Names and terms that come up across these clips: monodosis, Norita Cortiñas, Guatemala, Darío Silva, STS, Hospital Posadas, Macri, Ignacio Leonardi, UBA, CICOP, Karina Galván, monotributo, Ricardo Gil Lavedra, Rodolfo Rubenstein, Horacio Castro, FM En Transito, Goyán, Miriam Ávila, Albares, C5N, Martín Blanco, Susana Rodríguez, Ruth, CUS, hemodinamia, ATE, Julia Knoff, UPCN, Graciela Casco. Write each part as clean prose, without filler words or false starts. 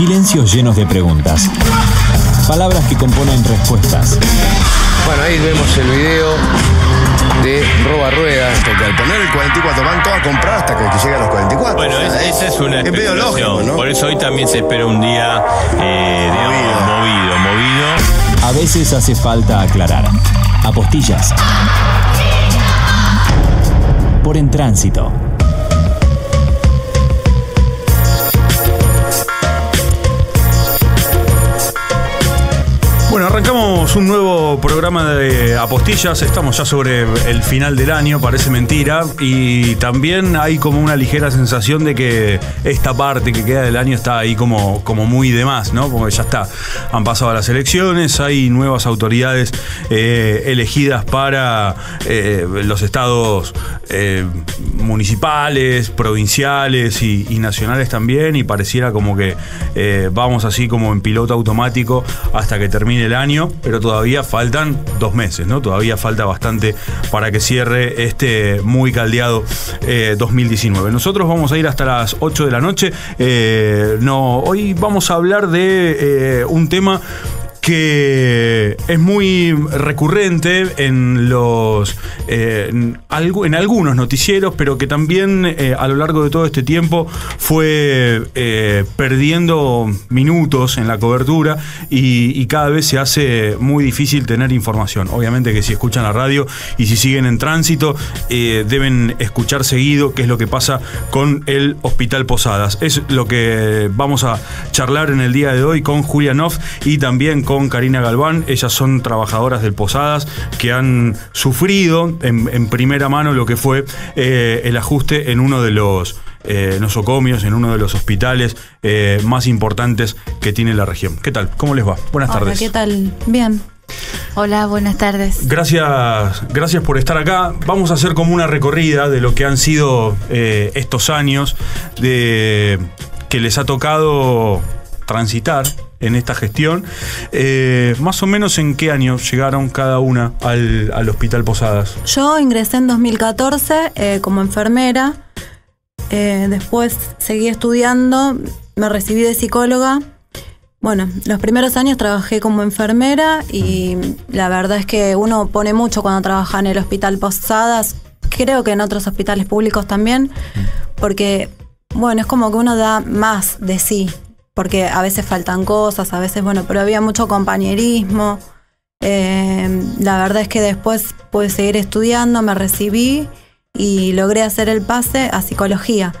Silencios llenos de preguntas. Palabras que componen respuestas. Bueno, ahí vemos el video de Roba Rueda. Porque al poner el 44 van todos a comprar hasta que llegue a los 44. Bueno, o sea, esa es una especulación. Es medio lógico, ¿no? Por eso hoy también se espera un día movido. A veces hace falta aclarar. Apostillas. Por en tránsito. Bueno, arrancamos un nuevo programa de apostillas, estamos ya sobre el final del año, parece mentira, y también hay como una ligera sensación de que esta parte que queda del año está ahí como muy de más, ¿no? Porque ya está, han pasado las elecciones, hay nuevas autoridades elegidas para los estados municipales, provinciales y nacionales también, y pareciera como que vamos así como en piloto automático hasta que termine el año, pero todavía faltan 2 meses, ¿no? Todavía falta bastante para que cierre este muy caldeado 2019. Nosotros vamos a ir hasta las 8 de la noche. Hoy vamos a hablar de un tema que es muy recurrente en algunos noticieros, pero que también a lo largo de todo este tiempo fue perdiendo minutos en la cobertura y cada vez se hace muy difícil tener información. Obviamente que si escuchan la radio y si siguen en tránsito deben escuchar seguido qué es lo que pasa con el Hospital Posadas. Es lo que vamos a charlar en el día de hoy con Julia Knoff y también con Karina Galván. Ellas son trabajadoras del Posadas que han sufrido en primera mano lo que fue el ajuste en uno de los nosocomios, en uno de los hospitales más importantes que tiene la región. ¿Qué tal? ¿Cómo les va? Buenas tardes. ¿Qué tal? Bien. Hola, buenas tardes. Gracias por estar acá. Vamos a hacer como una recorrida de lo que han sido estos años que les ha tocado transitar en esta gestión. Más o menos, ¿en qué año llegaron cada una al Hospital Posadas? Yo ingresé en 2014 como enfermera. Después seguí estudiando, me recibí de psicóloga. Bueno, los primeros años trabajé como enfermera y la verdad es que uno pone mucho cuando trabaja en el Hospital Posadas. Creo que en otros hospitales públicos también, porque, bueno, es como que uno da más de sí, porque a veces faltan cosas, a veces, bueno, pero había mucho compañerismo. La verdad es que después pude seguir estudiando, me recibí y logré hacer el pase a psicología.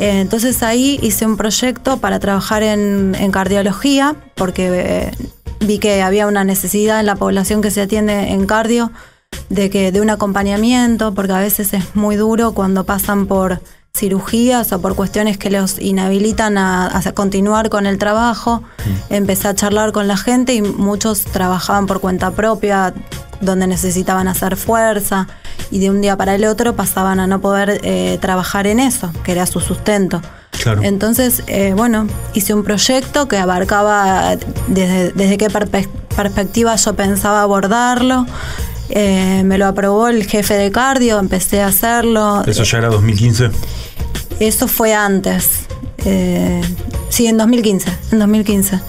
Entonces ahí hice un proyecto para trabajar en cardiología, porque vi que había una necesidad en la población que se atiende en cardio de un acompañamiento, porque a veces es muy duro cuando pasan por cirugías o por cuestiones que los inhabilitan a continuar con el trabajo. Empecé a charlar con la gente y muchos trabajaban por cuenta propia, donde necesitaban hacer fuerza, y de un día para el otro pasaban a no poder trabajar en eso, que era su sustento. Claro. Entonces, hice un proyecto que abarcaba desde qué perspectiva yo pensaba abordarlo. Me lo aprobó el jefe de cardio, empecé a hacerlo. ¿Eso ya era 2015? Eso fue antes. Sí, en 2015.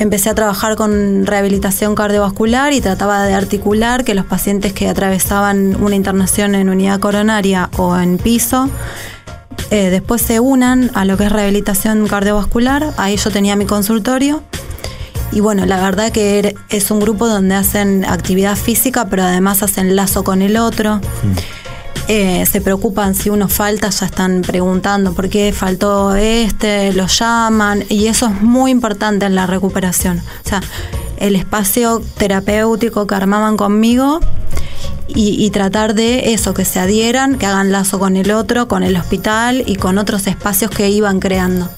Empecé a trabajar con rehabilitación cardiovascular y trataba de articular que los pacientes que atravesaban una internación en unidad coronaria o en piso después se unan a lo que es rehabilitación cardiovascular. Ahí yo tenía mi consultorio. Y bueno, la verdad que es un grupo donde hacen actividad física, pero además hacen lazo con el otro. Se preocupan si uno falta, ya están preguntando por qué faltó lo llaman, y eso es muy importante en la recuperación. O sea, el espacio terapéutico que armaban conmigo y tratar de eso, que se adhieran, que hagan lazo con el otro, con el hospital y con otros espacios que iban creando.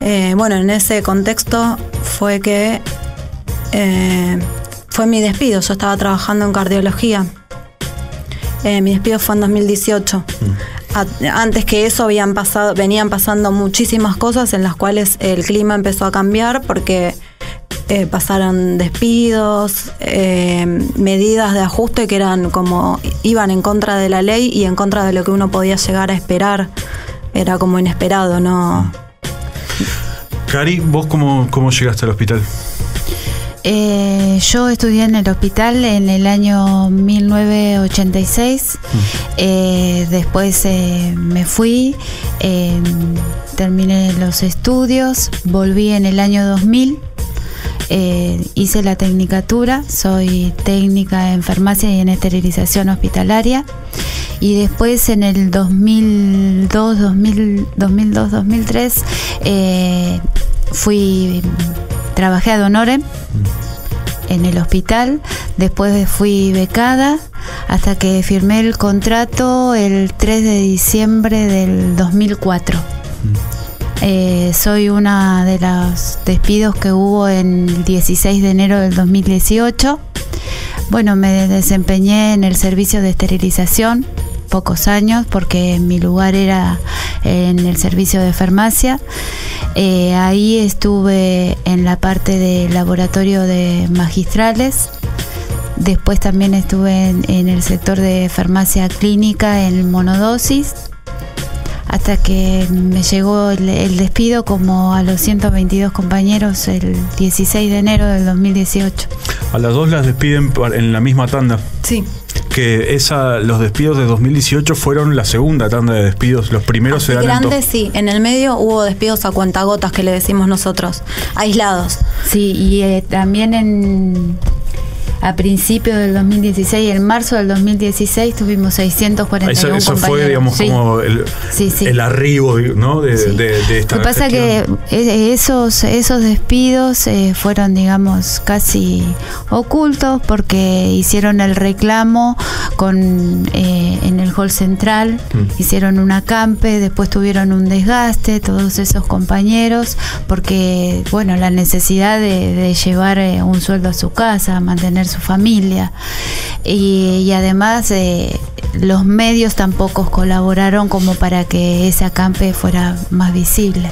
En ese contexto fue que fue mi despido. Yo estaba trabajando en cardiología. Mi despido fue en 2018. Antes que eso venían pasando muchísimas cosas en las cuales el clima empezó a cambiar, porque pasaron despidos, medidas de ajuste que eran como iban en contra de la ley y en contra de lo que uno podía llegar a esperar. Era como inesperado, ¿no? Cari, ¿vos cómo llegaste al hospital? Yo estudié en el hospital en el año 1986. Después me fui, terminé los estudios, volví en el año 2000. Hice la tecnicatura, soy técnica en farmacia y en esterilización hospitalaria, y después en el 2002-2003 trabajé ad honorem en el hospital. Después fui becada hasta que firmé el contrato el 3 de diciembre del 2004. Soy una de los despidos que hubo en el 16 de enero del 2018. Bueno, me desempeñé en el servicio de esterilización pocos años porque mi lugar era en el servicio de farmacia. Ahí estuve en la parte de laboratorio de magistrales. Después también estuve en el sector de farmacia clínica en monodosis, hasta que me llegó el despido, como a los 122 compañeros, el 16 de enero del 2018. A las dos las despiden en la misma tanda. Sí. Que los despidos de 2018 fueron la segunda tanda de despidos. Los primeros se dan grandes, sí. En el medio hubo despidos a cuentagotas, que le decimos nosotros, aislados. Sí, y también a principios del 2016, en marzo del 2016, tuvimos 641 compañeros. Eso fue, digamos, sí, como el arribo, ¿no? De esta. Lo que pasa que esos despidos fueron, digamos, casi ocultos, porque hicieron el reclamo en el hall central, hicieron un acampe, después tuvieron un desgaste todos esos compañeros, porque, bueno, la necesidad de llevar un sueldo a su casa, mantener su familia, y además los medios tampoco colaboraron como para que ese acampe fuera más visible.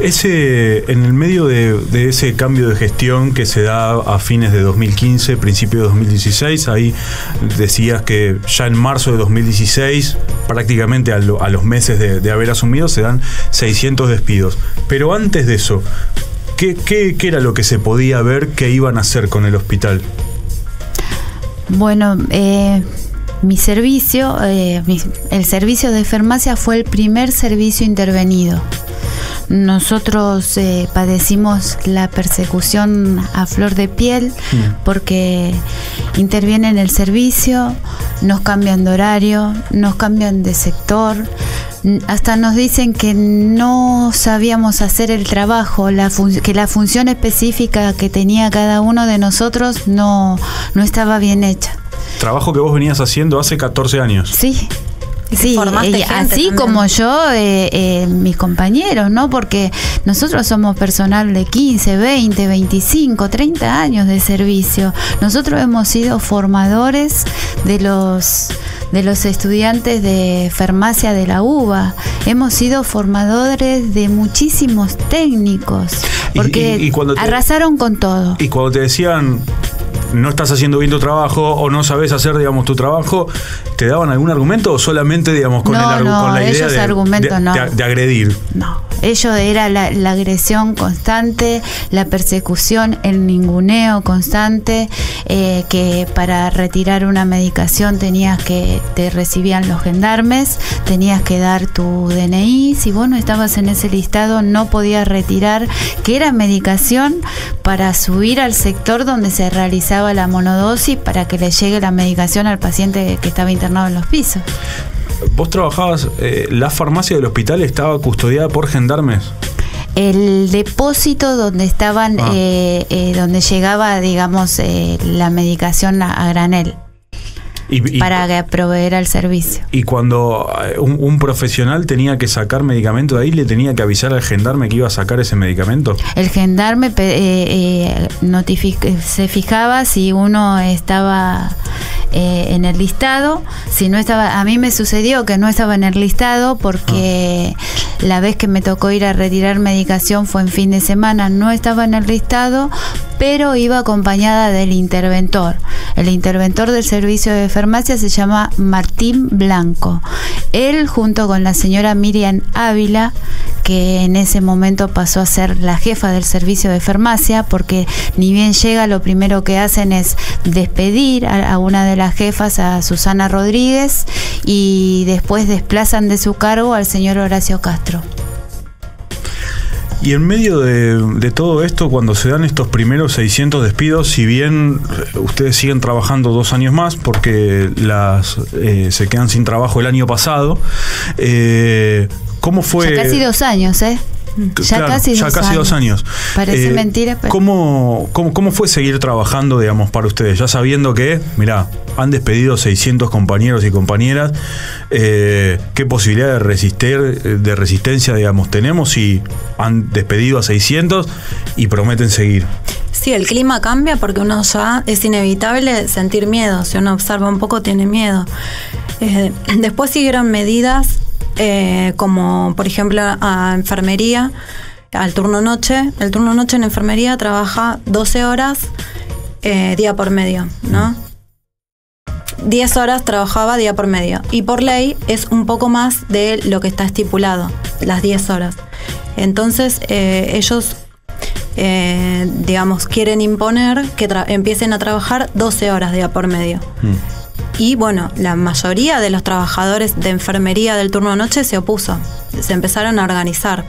En el medio de ese cambio de gestión que se da a fines de 2015, principio de 2016, ahí decías que ya en marzo de 2016, prácticamente a los meses de haber asumido, se dan 600 despidos. Pero antes de eso, ¿Qué era lo que se podía ver que iban a hacer con el hospital? Bueno, mi servicio, el servicio de farmacia fue el primer servicio intervenido. Nosotros padecimos la persecución a flor de piel, porque intervienen el servicio, nos cambian de horario, nos cambian de sector. Hasta nos dicen que no sabíamos hacer el trabajo, que la función específica que tenía cada uno de nosotros no estaba bien hecha. Trabajo que vos venías haciendo hace 14 años. Sí. Sí, así como yo, mis compañeros, ¿no? Porque nosotros somos personal de 15, 20, 25, 30 años de servicio. Nosotros hemos sido formadores de los estudiantes de farmacia de la UBA. Hemos sido formadores de muchísimos técnicos, porque arrasaron con todo. Y cuando te decían, no estás haciendo bien tu trabajo, o no sabes hacer, digamos, tu trabajo, ¿te daban algún argumento o solamente, digamos, con la idea de agredir? No, ello era la agresión constante, la persecución, el ninguneo constante, que para retirar una medicación te recibían los gendarmes, tenías que dar tu DNI, si vos no estabas en ese listado no podías retirar, que era medicación para subir al sector donde se realizaba la monodosis, para que le llegue la medicación al paciente que estaba internado en los pisos. ¿Vos trabajabas, la farmacia del hospital estaba custodiada por gendarmes? El depósito donde estaban, donde llegaba, digamos, la medicación a granel. Para proveer al servicio. Y cuando un profesional tenía que sacar medicamento de ahí, ¿le tenía que avisar al gendarme que iba a sacar ese medicamento? El gendarme se fijaba si uno estaba en el listado. Si no estaba, a mí me sucedió que no estaba en el listado, porque la vez que me tocó ir a retirar medicación fue en fin de semana, no estaba en el listado, pero iba acompañada del interventor. El interventor del servicio de farmacia se llama Martín Blanco. Él, junto con la señora Miriam Ávila, que en ese momento pasó a ser la jefa del servicio de farmacia, porque ni bien llega, lo primero que hacen es despedir a una de las jefas, a Susana Rodríguez, y después desplazan de su cargo al señor Horacio Castro. Y en medio de todo esto, cuando se dan estos primeros 600 despidos, si bien ustedes siguen trabajando 2 años más, porque las se quedan sin trabajo el año pasado, ¿cómo fue? Ya casi 2 años, ¿eh? Ya, claro, casi, ya casi dos años. Parece mentira, pero... ¿Cómo fue seguir trabajando, digamos, para ustedes? Ya sabiendo que, mirá, han despedido 600 compañeros y compañeras, ¿qué posibilidad de resistencia, digamos, tenemos si han despedido a 600 y prometen seguir? Sí, el clima cambia porque uno ya es inevitable sentir miedo. Si uno observa un poco, tiene miedo. Después siguieron medidas como por ejemplo a enfermería, al turno noche. El turno noche en enfermería trabaja 12 horas día por medio, ¿no? 10 horas trabajaba día por medio, y por ley es un poco más de lo que está estipulado, las 10 horas. Entonces ellos digamos quieren imponer que empiecen a trabajar 12 horas día por medio. Y bueno, la mayoría de los trabajadores de enfermería del turno noche se opuso, se empezaron a organizar.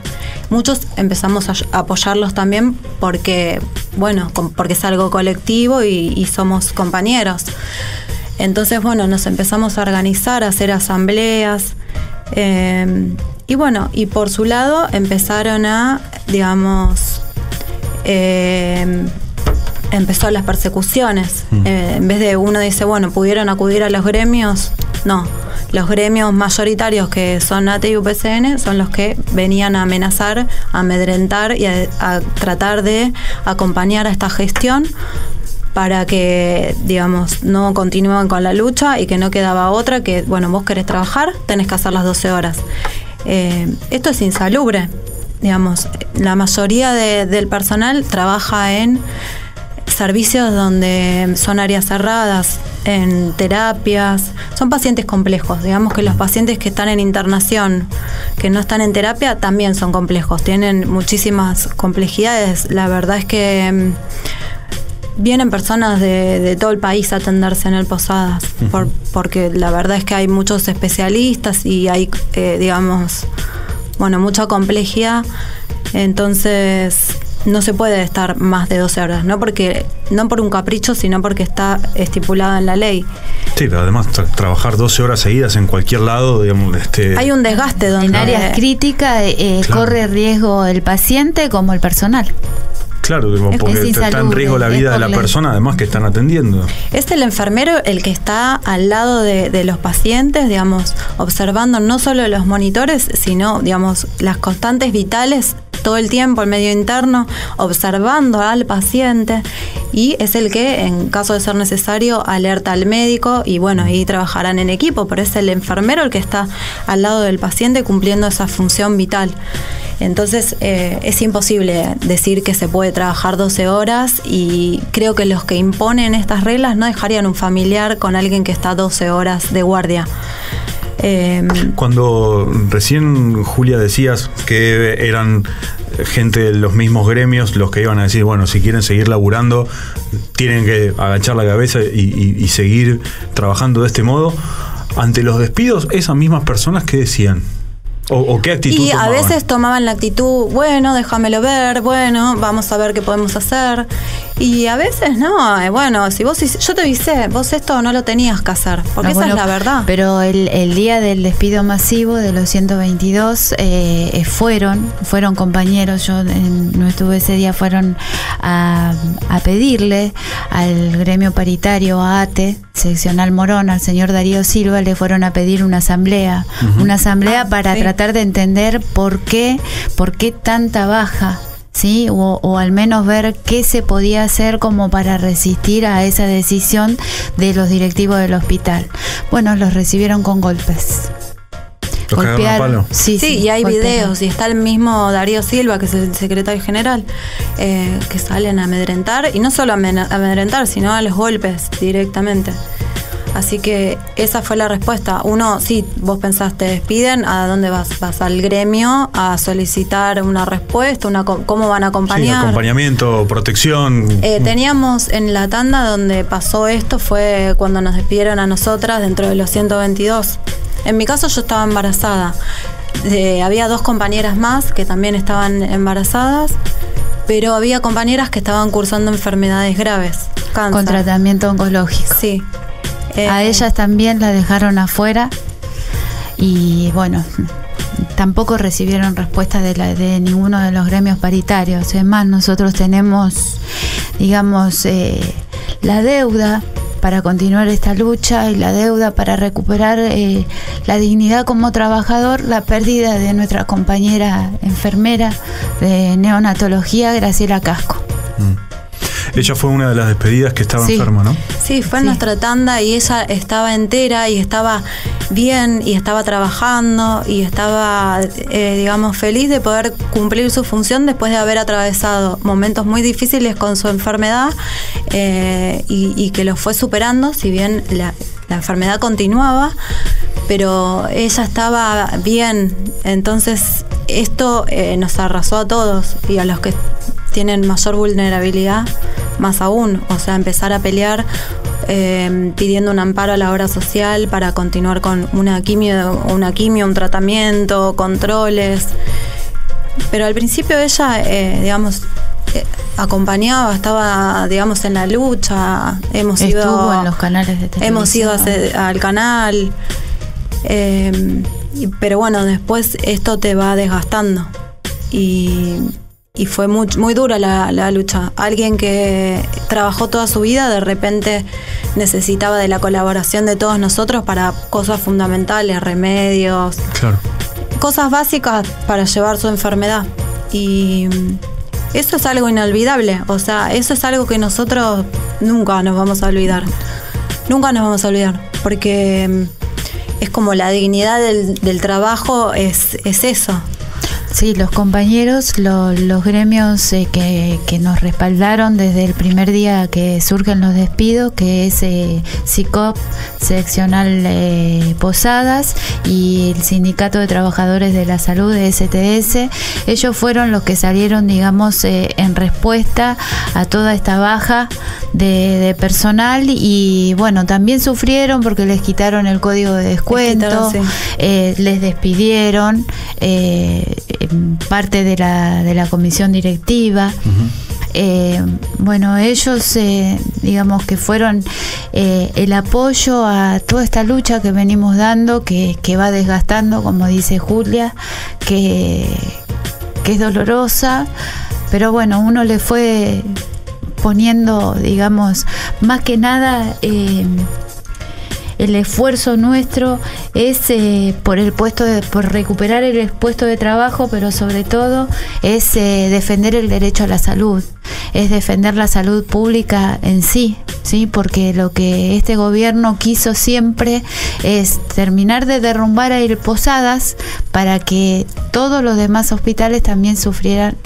Muchos empezamos a apoyarlos también porque, bueno, porque es algo colectivo y somos compañeros. Entonces, bueno, nos empezamos a organizar, a hacer asambleas. Y bueno, y por su lado empezaron a, digamos... empezó las persecuciones. En vez de uno dice, bueno, ¿pudieron acudir a los gremios? No, los gremios mayoritarios, que son ATE y UPCN, son los que venían a amenazar, a amedrentar y a tratar de acompañar a esta gestión para que, digamos, no continúen con la lucha y que no quedaba otra que, bueno, vos querés trabajar, tenés que hacer las 12 horas. Esto es insalubre, digamos. La mayoría del personal trabaja en servicios donde son áreas cerradas, en terapias, son pacientes complejos. Digamos que los pacientes que están en internación, que no están en terapia, también son complejos, tienen muchísimas complejidades. La verdad es que vienen personas de todo el país a atenderse en el Posadas, porque la verdad es que hay muchos especialistas y hay, digamos, bueno, mucha complejidad. Entonces... no se puede estar más de 12 horas, no por un capricho, sino porque está estipulada en la ley. Sí, pero además trabajar 12 horas seguidas en cualquier lado, digamos, hay un desgaste donde... En áreas críticas claro, corre riesgo el paciente como el personal. Claro, porque está en riesgo la vida de la persona, además que están atendiendo. Es el enfermero el que está al lado de los pacientes, digamos, observando no solo los monitores, sino, digamos, las constantes vitales todo el tiempo, el medio interno, observando al paciente, y es el que, en caso de ser necesario, alerta al médico, y bueno, ahí trabajarán en equipo, pero es el enfermero el que está al lado del paciente cumpliendo esa función vital. Entonces es imposible decir que se puede trabajar 12 horas, y creo que los que imponen estas reglas no dejarían un familiar con alguien que está 12 horas de guardia. Cuando recién, Julia, decías que eran gente de los mismos gremios los que iban a decir, bueno, si quieren seguir laburando tienen que agachar la cabeza y seguir trabajando de este modo, ante los despidos, esas mismas personas, ¿qué decían? ¿O qué actitud y tomaban? A veces tomaban la actitud, bueno, déjamelo ver, bueno, vamos a ver qué podemos hacer. Y a veces no, bueno, si vos, yo te avisé, vos esto no lo tenías que hacer, porque no, esa, bueno, es la verdad. Pero el día del despido masivo de los 122 fueron compañeros, yo no estuve ese día, fueron a pedirle al gremio paritario, a ATE, seccional Morón, al señor Darío Silva, le fueron a pedir una asamblea, para sí, tratar de entender por qué tanta baja, ¿sí? O al menos ver qué se podía hacer como para resistir a esa decisión de los directivos del hospital. Bueno, los recibieron con golpes. Golpearon. Sí, y hay golpearon videos, y está el mismo Darío Silva, que es el secretario general, que salen a amedrentar, y no solo a amedrentar, sino a los golpes directamente. Así que esa fue la respuesta. Uno, sí, vos pensás, te despiden, ¿a dónde vas? ¿Vas al gremio a solicitar una respuesta? ¿Cómo van a acompañar? Sí, acompañamiento, protección. Teníamos en la tanda donde pasó esto, fue cuando nos despidieron a nosotras dentro de los 122. En mi caso yo estaba embarazada. Había dos compañeras más que también estaban embarazadas, pero había compañeras que estaban cursando enfermedades graves. Cáncer. Con tratamiento oncológico. Sí. A ellas también las dejaron afuera y bueno, tampoco recibieron respuesta de ninguno de los gremios paritarios. Es más, nosotros tenemos, digamos, la deuda para continuar esta lucha y la deuda para recuperar la dignidad como trabajador, la pérdida de nuestra compañera enfermera de neonatología, Graciela Casco. Ella fue una de las despedidas que estaba enferma, ¿no? Sí, fue en nuestra tanda y ella estaba entera y estaba bien y estaba trabajando y estaba, digamos, feliz de poder cumplir su función después de haber atravesado momentos muy difíciles con su enfermedad y que lo fue superando, si bien la enfermedad continuaba, pero ella estaba bien. Entonces esto nos arrasó a todos y a los que tienen mayor vulnerabilidad, más aún, o sea, empezar a pelear pidiendo un amparo a la obra social para continuar con una quimio, un tratamiento, controles. Pero al principio ella, digamos, acompañaba, estaba, digamos, en la lucha. Estuvo en los canales de televisión. Hemos ido al canal, pero bueno, después esto te va desgastando y fue muy, muy dura la lucha. Alguien que trabajó toda su vida de repente necesitaba de la colaboración de todos nosotros para cosas fundamentales, remedios, claro, cosas básicas para llevar su enfermedad. Y eso es algo inolvidable, o sea, eso es algo que nosotros nunca nos vamos a olvidar. Nunca nos vamos a olvidar, porque es como la dignidad del trabajo, es eso. Sí, los compañeros, los gremios que nos respaldaron desde el primer día que surgen los despidos, que es CICOP, Seccional Posadas, y el Sindicato de Trabajadores de la Salud, de STS, ellos fueron los que salieron, digamos, en respuesta a toda esta baja de personal. Y bueno, también sufrieron porque les quitaron el código de descuento, les despidieron, parte de la comisión directiva. Bueno, ellos digamos que fueron el apoyo a toda esta lucha que venimos dando, que va desgastando, como dice Julia, que es dolorosa, pero bueno, uno le fue poniendo, digamos, más que nada el esfuerzo nuestro es por recuperar el puesto de trabajo, pero sobre todo es defender el derecho a la salud, es defender la salud pública en sí, ¿sí? Porque lo que este gobierno quiso siempre es terminar de derrumbar a ir Posadas para que todos los demás hospitales también sufrieran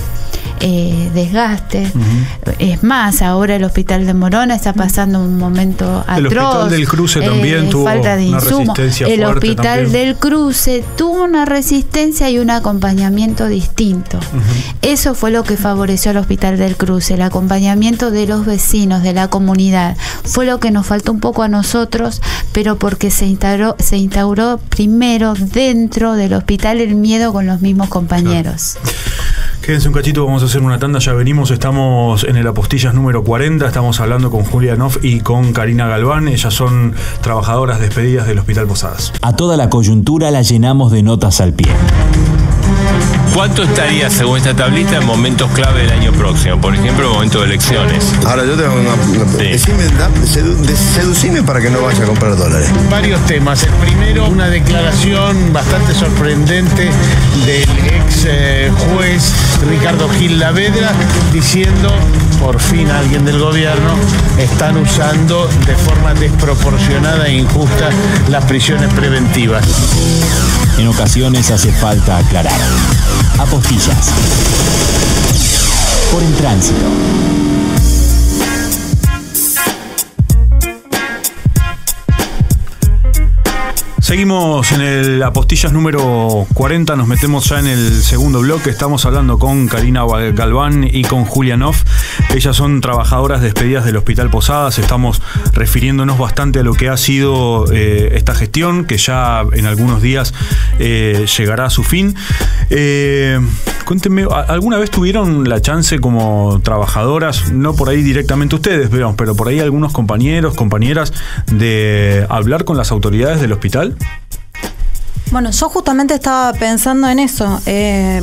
desgaste. Es más, ahora el hospital de Morona está pasando un momento atroz. El hospital del Cruce también tuvo falta de insumos. El hospital del Cruce tuvo una resistencia y un acompañamiento distinto. Eso fue lo que favoreció al hospital del Cruce, el acompañamiento de los vecinos, de la comunidad. Fue lo que nos faltó un poco a nosotros, pero porque se instauró primero dentro del hospital el miedo con los mismos compañeros. Quédense un cachito, vamos a hacer una tanda, ya venimos, estamos en el Apostillas número 40, estamos hablando con Julia Knoff y con Karina Galván, ellas son trabajadoras despedidas del Hospital Posadas. A toda la coyuntura la llenamos de notas al pie. ¿Cuánto estaría, según esta tablita, en momentos clave del año próximo? Por ejemplo, en momentos de elecciones. Ahora yo tengo una seducime para que no vaya a comprar dólares. Varios temas. El primero, una declaración bastante sorprendente del ex juez Ricardo Gil Lavedra diciendo: por fin alguien del gobierno, están usando de forma desproporcionada e injusta las prisiones preventivas. En ocasiones hace falta aclarar. Apostillas. Por En Tránsito. Seguimos en el Apostillas número 40, nos metemos ya en el segundo bloque. Estamos hablando con Karina Galván y con Julia Knoff. Ellas son trabajadoras despedidas del Hospital Posadas. Estamos refiriéndonos bastante a lo que ha sido esta gestión, que ya en algunos días llegará a su fin. Cuéntenme, ¿alguna vez tuvieron la chance como trabajadoras, no por ahí directamente ustedes, pero por ahí algunos compañeros, compañeras, de hablar con las autoridades del hospital? Bueno, yo justamente estaba pensando en eso.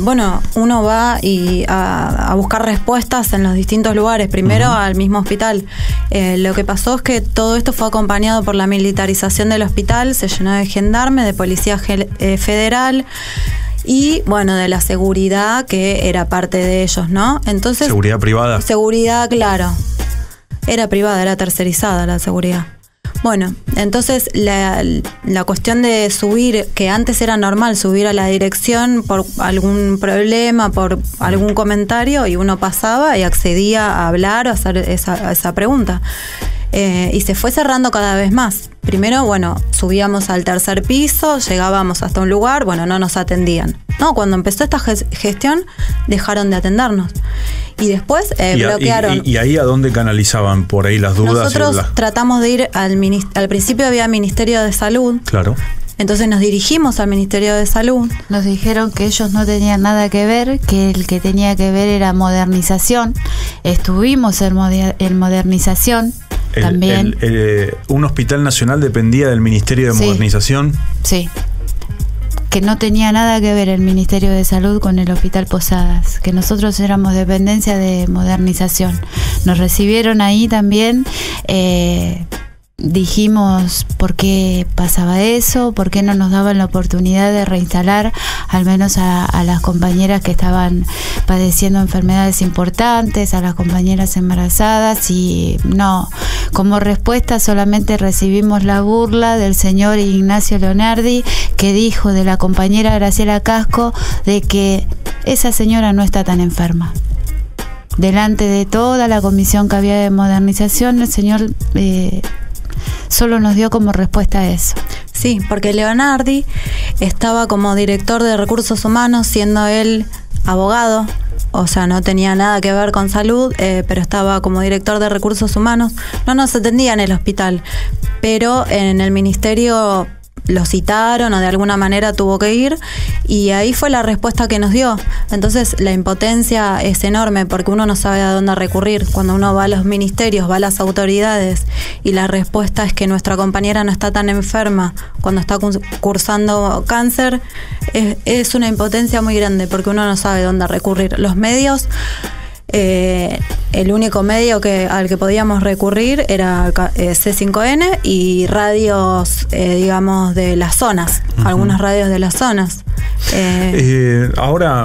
Bueno, uno va y a buscar respuestas en los distintos lugares, primero al mismo hospital. Lo que pasó es que todo esto fue acompañado por la militarización del hospital, se llenó de gendarmes, de policía federal, y bueno, de la seguridad que era parte de ellos, ¿no? Entonces, seguridad privada. Seguridad, claro. Era privada, era tercerizada la seguridad. Bueno, entonces la cuestión de subir, que antes era normal subir a la dirección por algún problema, por algún comentario, y uno pasaba y accedía a hablar o a hacer esa pregunta. Y se fue cerrando cada vez más. Primero, bueno, subíamos al tercer piso, llegábamos hasta un lugar, bueno, no nos atendían. No, cuando empezó esta gestión, dejaron de atendernos. Y después bloquearon. ¿Y ahí a dónde canalizaban por ahí las dudas? Nosotros tratamos de ir al principio había Ministerio de Salud. Claro. Entonces nos dirigimos al Ministerio de Salud. Nos dijeron que ellos no tenían nada que ver, que el que tenía que ver era modernización. Estuvimos en modernización. También. Un hospital nacional dependía del Ministerio de Modernización. Sí. Que no tenía nada que ver el Ministerio de Salud con el Hospital Posadas, que nosotros éramos dependencia de modernización. Nos recibieron ahí también, dijimos por qué pasaba eso, por qué no nos daban la oportunidad de reinstalar al menos a las compañeras que estaban padeciendo enfermedades importantes, a las compañeras embarazadas, y no. Como respuesta solamente recibimos la burla del señor Ignacio Leonardi, que dijo de la compañera Graciela Casco de que esa señora no está tan enferma. Delante de toda la comisión que había de modernización, el señor solo nos dio como respuesta a eso. Sí, porque Leonardi estaba como director de recursos humanos, siendo él abogado. O sea, no tenía nada que ver con salud, pero estaba como director de recursos humanos. No nos atendía en el hospital, pero en el ministerio lo citaron o de alguna manera tuvo que ir, y ahí fue la respuesta que nos dio. Entonces la impotencia es enorme, porque uno no sabe a dónde recurrir. Cuando uno va a los ministerios, va a las autoridades, y la respuesta es que nuestra compañera no está tan enferma cuando está cursando cáncer, es una impotencia muy grande, porque uno no sabe dónde recurrir. Los medios, el único medio al que podíamos recurrir era C5N y radios, digamos, de las zonas, algunas radios de las zonas. Ahora,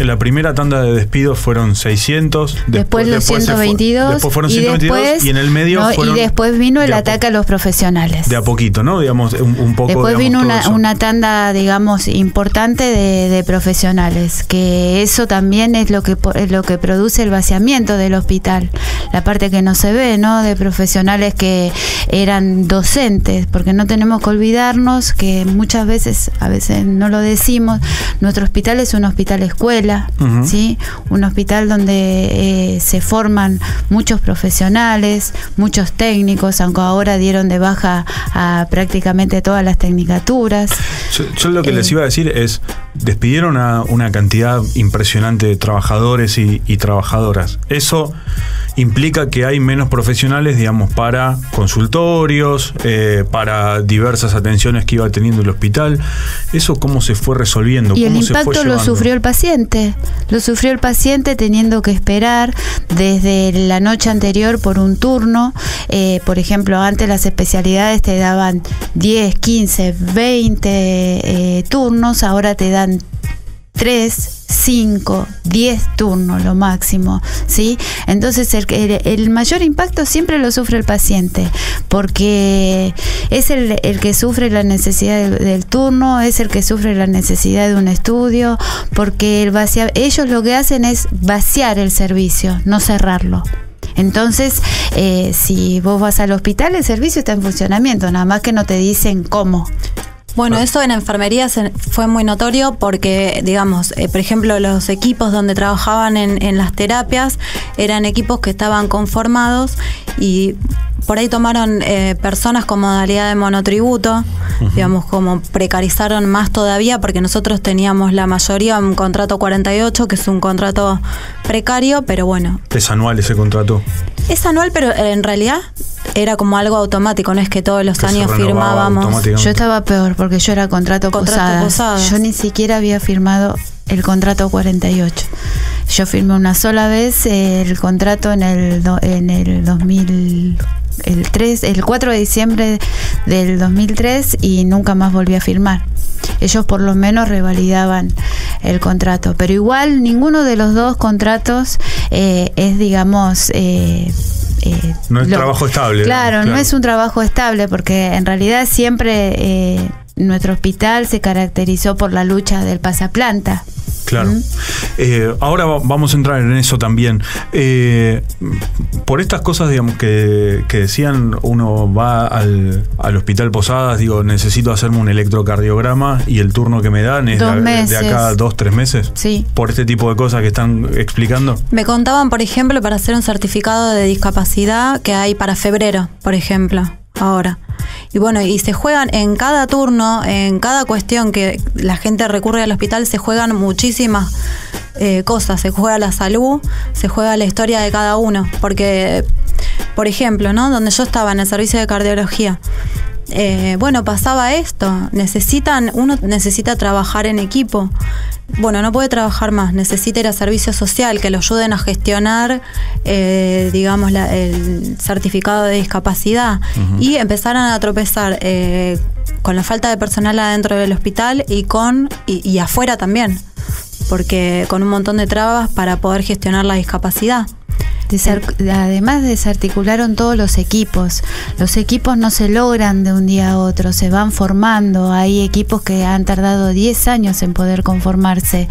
la primera tanda de despidos fueron 600, después 122, después fueron 122 y en el medio fueron, y después vino el ataque a los profesionales. De a poquito, ¿no? Digamos, un poco. Después vino una tanda, digamos, importante de profesionales, que eso también es lo que produce el vaciamiento del hospital. La parte que no se ve, ¿no? De profesionales que eran docentes, porque no tenemos que olvidarnos que muchas veces, a veces no lo decimos, nuestro hospital es un hospital escuela. ¿Sí? Un hospital donde se forman muchos profesionales, muchos técnicos, aunque ahora dieron de baja a prácticamente todas las tecnicaturas. Yo lo que les iba a decir es, despidieron a una cantidad impresionante de trabajadores y trabajadoras. Eso implica que hay menos profesionales, digamos, para consultorios, para diversas atenciones que iba teniendo el hospital. ¿Eso cómo se fue resolviendo? Y el impacto lo sufrió el paciente. Lo sufrió el paciente, teniendo que esperar desde la noche anterior por un turno. Por ejemplo, antes las especialidades te daban 10, 15, 20 turnos, ahora te dan 3, 5, 10 turnos lo máximo, ¿sí? Entonces el mayor impacto siempre lo sufre el paciente, porque es el que sufre la necesidad del turno, es el que sufre la necesidad de un estudio, porque ellos lo que hacen es vaciar el servicio, no cerrarlo. Entonces, si vos vas al hospital, el servicio está en funcionamiento, nada más que no te dicen cómo. Bueno, eso en enfermería fue muy notorio porque, digamos, por ejemplo, los equipos donde trabajaban en las terapias eran equipos que estaban conformados y por ahí tomaron personas con modalidad de monotributo, digamos, como precarizaron más todavía porque nosotros teníamos la mayoría un contrato 48, que es un contrato precario, pero bueno. ¿Es anual ese contrato? Es anual, pero en realidad era como algo automático, no es que todos los años firmábamos. Yo estaba peor porque yo era contrato Posadas. Yo ni siquiera había firmado el contrato 48. Yo firmé una sola vez el contrato el 4 de diciembre del 2003 y nunca más volví a firmar. Ellos por lo menos revalidaban el contrato, pero igual ninguno de los dos contratos es, digamos, no es trabajo estable. Claro, no es un trabajo estable porque en realidad siempre nuestro hospital se caracterizó por la lucha del pasaplanta. Claro. Ahora vamos a entrar en eso también. Por estas cosas, digamos, que decían, uno va al Hospital Posadas, digo, necesito hacerme un electrocardiograma y el turno que me dan es de acá 2 o 3 meses. Sí. Por este tipo de cosas que están explicando. Me contaban, por ejemplo, para hacer un certificado de discapacidad que hay para febrero, por ejemplo, ahora. Y bueno, y se juegan en cada turno, en cada cuestión que la gente recurre al hospital, se juegan muchísimas cosas. Se juega la salud, se juega la historia de cada uno. Porque, por ejemplo, ¿no? Donde yo estaba, en el servicio de cardiología, bueno, pasaba esto. Uno necesita trabajar en equipo. Bueno, no puede trabajar más, necesita ir a servicio social, que lo ayuden a gestionar, digamos, el certificado de discapacidad. Y empezaron a tropezar con la falta de personal adentro del hospital y afuera también, porque con un montón de trabas para poder gestionar la discapacidad. Además, desarticularon todos los equipos. Los equipos no se logran de un día a otro, se van formando. Hay equipos que han tardado 10 años en poder conformarse.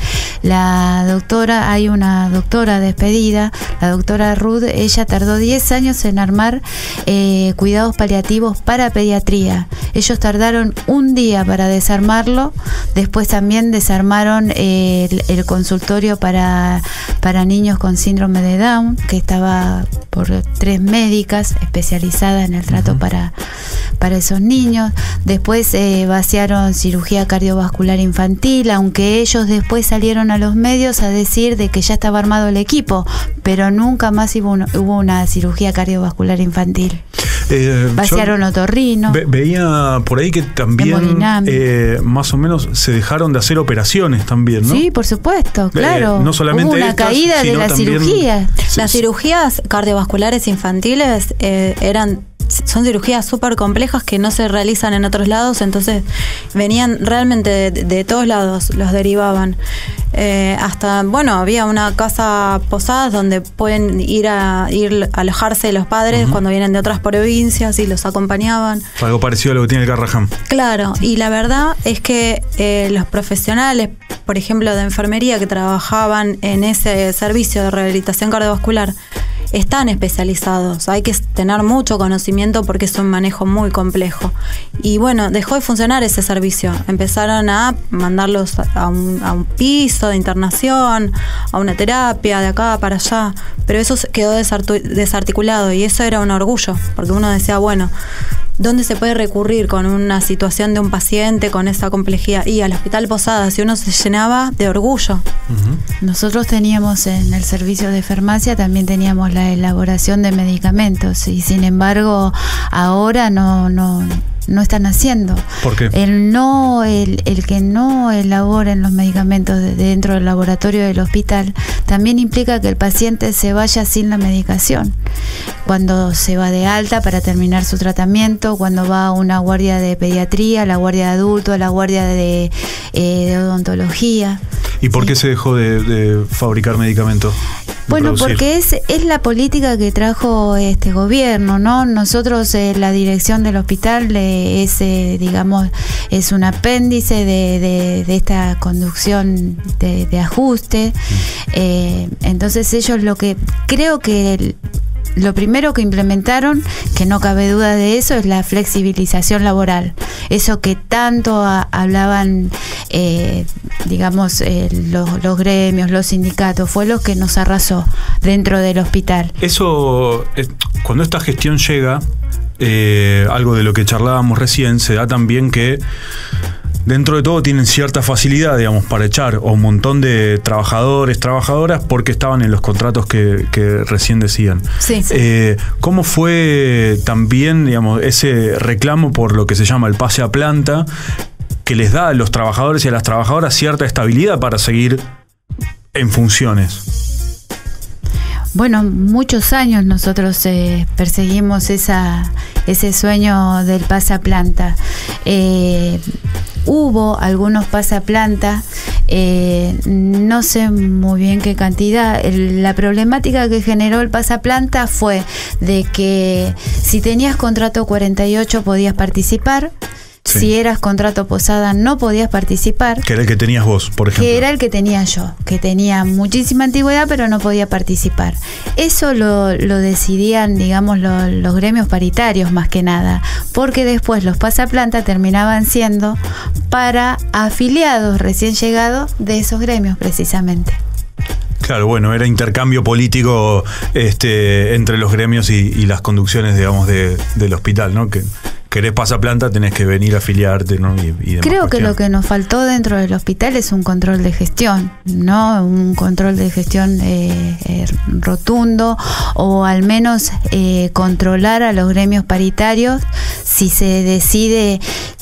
Hay una doctora despedida, la doctora Ruth, ella tardó 10 años en armar cuidados paliativos para pediatría. Ellos tardaron un día para desarmarlo. Después también desarmaron el consultorio para niños con síndrome de Down, que estaba por 3 médicas especializadas en el trato para esos niños. Después vaciaron cirugía cardiovascular infantil, aunque ellos después salieron a los medios a decir de que ya estaba armado el equipo, pero nunca más hubo una cirugía cardiovascular infantil. Vaciaron otorrino. Veía por ahí que también más o menos se dejaron de hacer operaciones también, ¿no? Sí, por supuesto, claro. No solamente hubo una caída de las cirugías. Las cirugías cardiovasculares infantiles son cirugías súper complejas que no se realizan en otros lados, entonces venían realmente de todos lados, los derivaban. Hasta, bueno, había una casa Posadas donde pueden ir a alojarse los padres cuando vienen de otras provincias y los acompañaban. Algo parecido a lo que tiene el Carraján. Claro, y la verdad es que los profesionales, por ejemplo, de enfermería que trabajaban en ese servicio de rehabilitación cardiovascular, están especializados, hay que tener mucho conocimiento porque es un manejo muy complejo. Y bueno, dejó de funcionar ese servicio, empezaron a mandarlos a un piso de internación, a una terapia de acá para allá, pero eso quedó desarticulado y eso era un orgullo, porque uno decía, bueno, ¿dónde se puede recurrir con una situación de un paciente con esa complejidad? Y al Hospital Posadas, y uno se llenaba de orgullo. Nosotros teníamos en el servicio de farmacia, también teníamos la elaboración de medicamentos y sin embargo ahora no están haciendo. ¿Por qué? El que no elaboren los medicamentos dentro del laboratorio del hospital también implica que el paciente se vaya sin la medicación. Cuando se va de alta para terminar su tratamiento, cuando va a una guardia de pediatría, a la guardia de adulto, a la guardia de odontología. ¿Y por qué se dejó de fabricar medicamentos? Bueno, porque es la política que trajo este gobierno, ¿no? Nosotros, la dirección del hospital es un apéndice de esta conducción de ajuste. Entonces ellos creo que lo primero que implementaron, que no cabe duda de eso, es la flexibilización laboral. Eso que tanto hablaban, digamos, los gremios, los sindicatos, fue lo que nos arrasó dentro del hospital. Eso, cuando esta gestión llega, algo de lo que charlábamos recién, se da también que dentro de todo tienen cierta facilidad, digamos, para echar a un montón de trabajadores, trabajadoras, porque estaban en los contratos que recién decían. Sí, sí. ¿Cómo fue también, digamos, ese reclamo por lo que se llama el pase a planta, que les da a los trabajadores y a las trabajadoras cierta estabilidad para seguir en funciones? Bueno, muchos años nosotros perseguimos ese sueño del pase a planta. Hubo algunos pasaplantas, no sé muy bien qué cantidad. La problemática que generó el pasaplanta fue de que si tenías contrato 48 podías participar. Sí. Si eras contrato posada no podías participar. Que era el que tenías vos, por ejemplo. Que era el que tenía yo, que tenía muchísima antigüedad pero no podía participar. Eso lo decidían, digamos, los gremios paritarios más que nada, porque después los pasaplanta terminaban siendo para afiliados recién llegados de esos gremios precisamente. Claro, bueno, era intercambio político entre los gremios y las conducciones, digamos, del hospital, ¿no? Que querés pasaplanta, tenés que venir a afiliarte, ¿no? Y demás. Creo que lo que nos faltó dentro del hospital es un control de gestión, ¿no? Un control de gestión rotundo, o al menos controlar a los gremios paritarios si se decide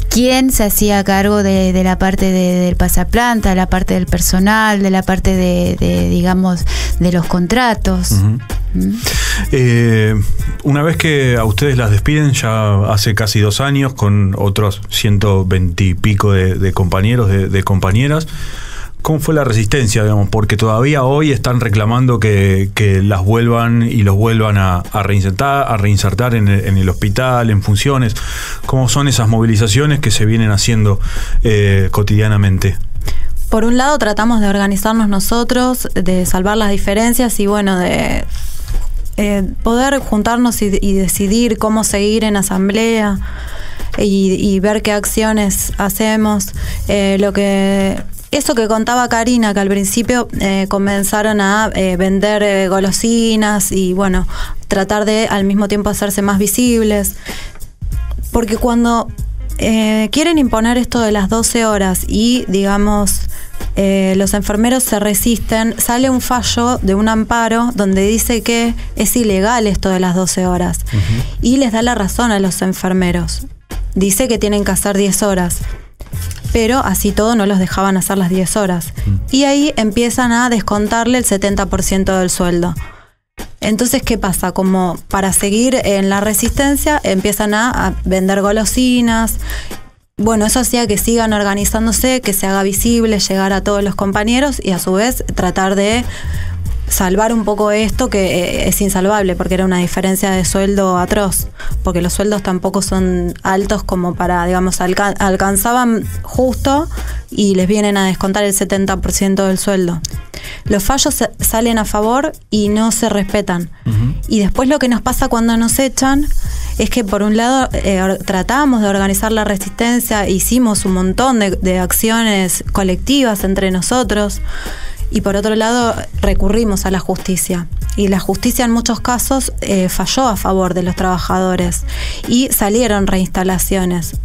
quién se hacía cargo de la parte del pasaplanta, la parte del personal, de la parte de digamos, de los contratos. Uh-huh. Una vez que a ustedes las despiden, ya hace casi 2 años, con otros 120 y pico de compañeros, de compañeras, ¿cómo fue la resistencia, digamos? Porque todavía hoy están reclamando que las vuelvan y los vuelvan a reinsertar en el hospital, en funciones. ¿Cómo son esas movilizaciones que se vienen haciendo cotidianamente? Por un lado tratamos de organizarnos nosotros, de salvar las diferencias y, bueno, de poder juntarnos y decidir cómo seguir en asamblea y ver qué acciones hacemos. Eso que contaba Karina, que al principio comenzaron a vender golosinas y, bueno, tratar de al mismo tiempo hacerse más visibles. Porque cuando quieren imponer esto de las 12 horas y, digamos, los enfermeros se resisten, sale un fallo de un amparo donde dice que es ilegal esto de las 12 horas. Uh-huh. Y les da la razón a los enfermeros. Dice que tienen que hacer 10 horas. Pero así todo no los dejaban hacer las 10 horas. Uh-huh. Y ahí empiezan a descontarle el 70% del sueldo. Entonces, ¿qué pasa? Como para seguir en la resistencia, empiezan a vender golosinas. Bueno, eso hacía que sigan organizándose, que se haga visible, llegar a todos los compañeros y a su vez tratar de salvar un poco esto que es insalvable, porque era una diferencia de sueldo atroz, porque los sueldos tampoco son altos como para, digamos, alcanzaban justo y les vienen a descontar el 70% del sueldo. Los fallos salen a favor y no se respetan. Uh-huh. Y después lo que nos pasa cuando nos echan es que, por un lado, tratamos de organizar la resistencia, hicimos un montón de acciones colectivas entre nosotros, y por otro lado recurrimos a la justicia. Y la justicia en muchos casos falló a favor de los trabajadores y salieron reinstalaciones,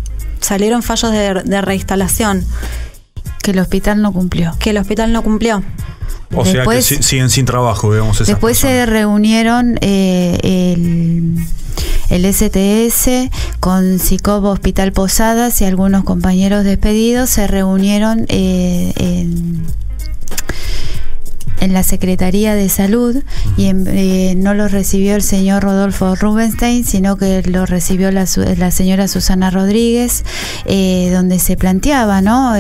salieron fallos de reinstalación. Que el hospital no cumplió. Que el hospital no cumplió. O después, sea que siguen sin trabajo, digamos. Después personas. Se reunieron el STS con CICOP, Hospital Posadas, y algunos compañeros despedidos se reunieron en la Secretaría de Salud, y no los recibió el señor Rodolfo Rubenstein, sino que lo recibió la señora Susana Rodríguez, donde se planteaba, ¿no?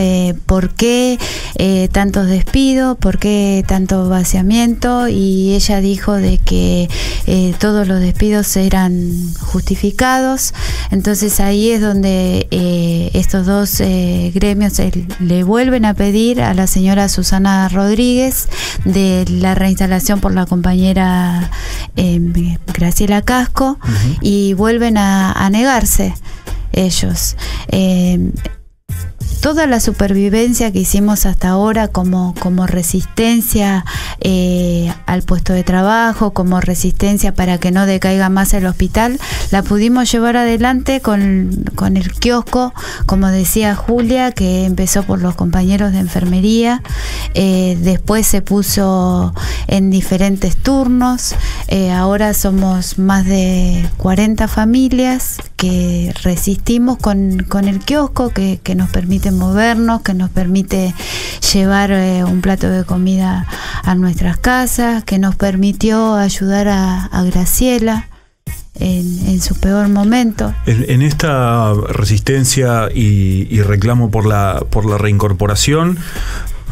¿Por qué tantos despidos? ¿Por qué tanto vaciamiento? Y ella dijo de que todos los despidos eran justificados. Entonces ahí es donde estos dos gremios le vuelven a pedir a la señora Susana Rodríguez de la reinstalación por la compañera Graciela Casco, uh-huh, y vuelven a negarse ellos. Toda la supervivencia que hicimos hasta ahora como resistencia al puesto de trabajo, como resistencia para que no decaiga más el hospital, la pudimos llevar adelante con el kiosco, como decía Julia, que empezó por los compañeros de enfermería, después se puso en diferentes turnos, ahora somos más de 40 familias que resistimos con el kiosco, que nos permite movernos, que nos permite llevar un plato de comida a nuestras casas, que nos permitió ayudar a Graciela en su peor momento. En esta resistencia y reclamo por la reincorporación,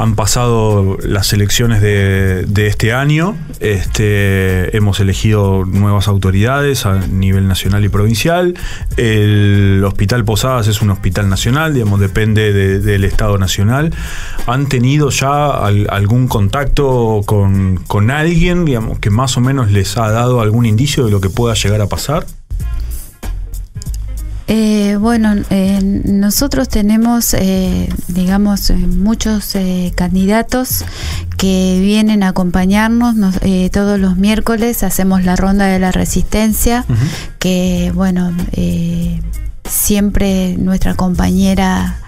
han pasado las elecciones de este año, hemos elegido nuevas autoridades a nivel nacional y provincial. El Hospital Posadas es un hospital nacional, digamos, depende del Estado Nacional. ¿Han tenido ya algún contacto con alguien, digamos, que más o menos les ha dado algún indicio de lo que pueda llegar a pasar? Nosotros tenemos, digamos, muchos candidatos que vienen a acompañarnos. Todos los miércoles hacemos la ronda de la resistencia, uh-huh, que, bueno, siempre nuestra compañera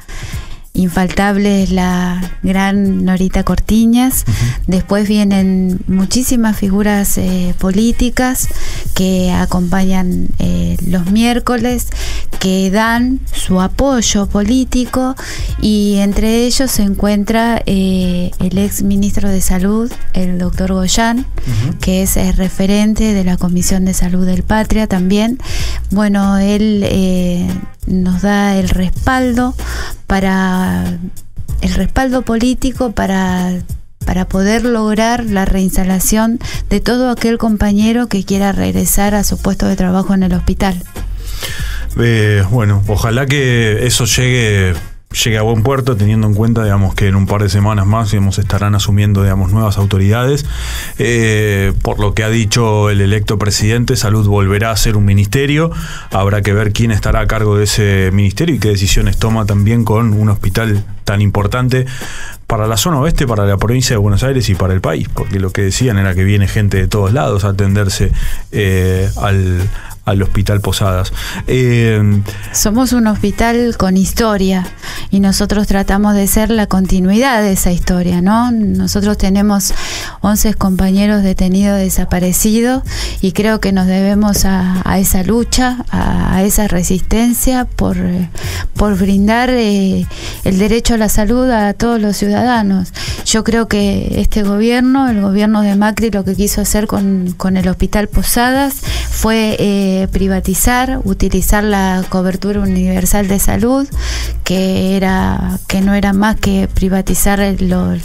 infaltable es la gran Norita Cortiñas. Uh-huh. Después vienen muchísimas figuras políticas que acompañan los miércoles, que dan su apoyo político, y entre ellos se encuentra el ex ministro de Salud, el doctor Goyán, uh-huh, que es el referente de la Comisión de Salud del Patria también. Bueno, él nos da el respaldo político para poder lograr la reinstalación de todo aquel compañero que quiera regresar a su puesto de trabajo en el hospital. Bueno, ojalá que eso llegue a buen puerto, teniendo en cuenta, digamos, que en un par de semanas más, digamos, estarán asumiendo, digamos, nuevas autoridades. Por lo que ha dicho el electo presidente, Salud volverá a ser un ministerio. Habrá que ver quién estará a cargo de ese ministerio y qué decisiones toma también con un hospital tan importante para la zona oeste, para la provincia de Buenos Aires y para el país, porque lo que decían era que viene gente de todos lados a atenderse al Hospital Posadas. Somos un hospital con historia y nosotros tratamos de ser la continuidad de esa historia, ¿no? Nosotros tenemos 11 compañeros detenidos desaparecidos y creo que nos debemos a esa lucha, a esa resistencia por brindar el derecho a la salud a todos los ciudadanos. Yo creo que este gobierno, el gobierno de Macri, lo que quiso hacer con el Hospital Posadas fue privatizar, utilizar la cobertura universal de salud, que no era más que privatizar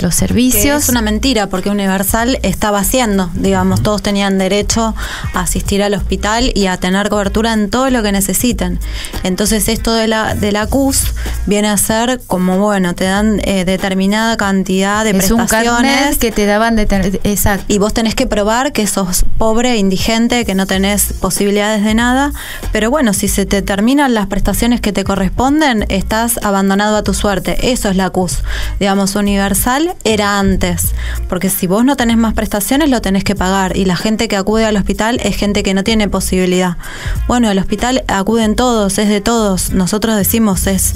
los servicios. Es una mentira, porque Universal estaba haciendo, digamos, todos tenían derecho a asistir al hospital y a tener cobertura en todo lo que necesiten. Entonces esto de la CUS viene a ser como, bueno, te dan determinada cantidad de prestaciones. Es un carnet que te daban, exacto. Y vos tenés que probar que sos pobre, indigente, que no tenés posibilidades de nada, pero bueno, si se te terminan las prestaciones que te corresponden, estás abandonado a tu suerte. Eso es la CUS. Digamos, Universal era antes, porque si vos no tenés más prestaciones, lo tenés que pagar, y la gente que acude al hospital es gente que no tiene posibilidad. Bueno, al hospital acuden todos, es de todos. Nosotros decimos es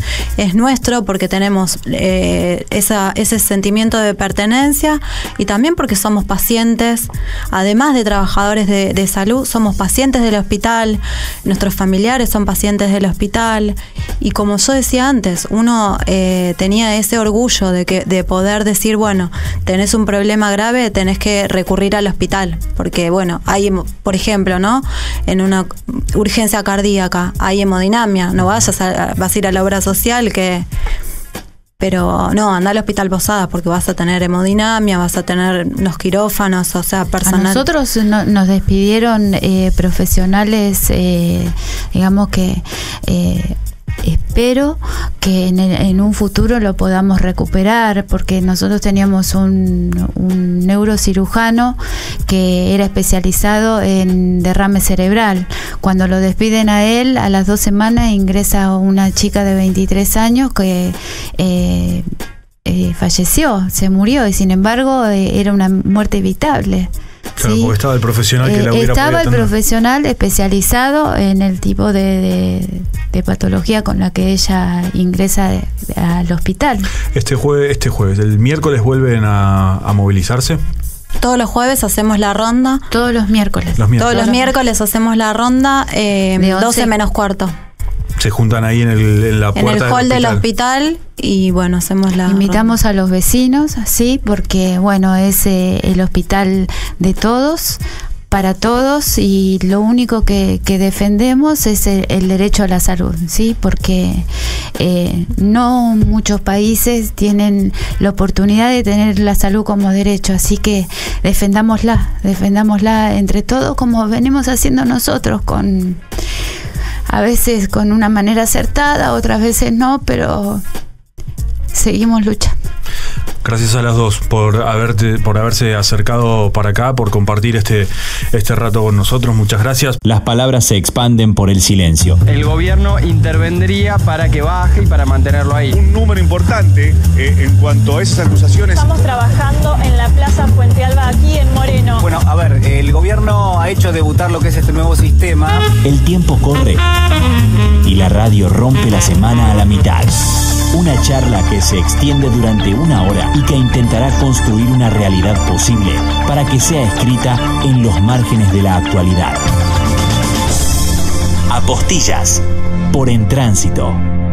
nuestro, porque tenemos ese sentimiento de pertenencia, y también porque somos pacientes, además de trabajadores de salud, somos pacientes del hospital, nuestros familiares son pacientes del hospital, y como yo decía antes, uno tenía ese orgullo de poder decir, bueno, tenés un problema grave, tenés que recurrir al hospital, porque bueno, hay, por ejemplo, ¿no?, en una urgencia cardíaca hay hemodinamia, no vas a ir a la obra social, pero no, anda al Hospital Posadas, porque vas a tener hemodinamia, vas a tener los quirófanos, o sea, personal. A nosotros nos despidieron profesionales, digamos que Espero que en un futuro lo podamos recuperar, porque nosotros teníamos un neurocirujano que era especializado en derrame cerebral. Cuando lo despiden a él, a las 2 semanas ingresa una chica de 23 años que falleció, se murió, y sin embargo era una muerte evitable. Claro, sí, porque estaba el profesional que la hubiera estaba el profesional especializado en el tipo de patología con la que ella ingresa al hospital. Este jueves, ¿el miércoles vuelven a movilizarse? Todos los jueves hacemos la ronda. Todos los miércoles. Todos los miércoles hacemos la ronda, 12:45. Se juntan ahí en la puerta, en el hall del hospital, y bueno, hacemos la invitamos a los vecinos, sí, porque bueno, es el hospital de todos, para todos, y lo único que defendemos es el derecho a la salud, sí, porque no muchos países tienen la oportunidad de tener la salud como derecho, así que defendámosla entre todos, como venimos haciendo nosotros, a veces con una manera acertada, otras veces no, pero seguimos luchando. Gracias a las dos por haberse acercado para acá, por compartir este rato con nosotros. Muchas gracias. Las palabras se expanden por el silencio. El gobierno intervendría para que baje y para mantenerlo ahí. Un número importante en cuanto a esas acusaciones. Estamos trabajando en la Plaza Fuente Alba, aquí en Moreno. Bueno, a ver, el gobierno ha hecho debutar lo que es este nuevo sistema. El tiempo corre y la radio rompe la semana a la mitad. Una charla que se extiende durante una hora y que intentará construir una realidad posible para que sea escrita en los márgenes de la actualidad. Apostillas por En Tránsito.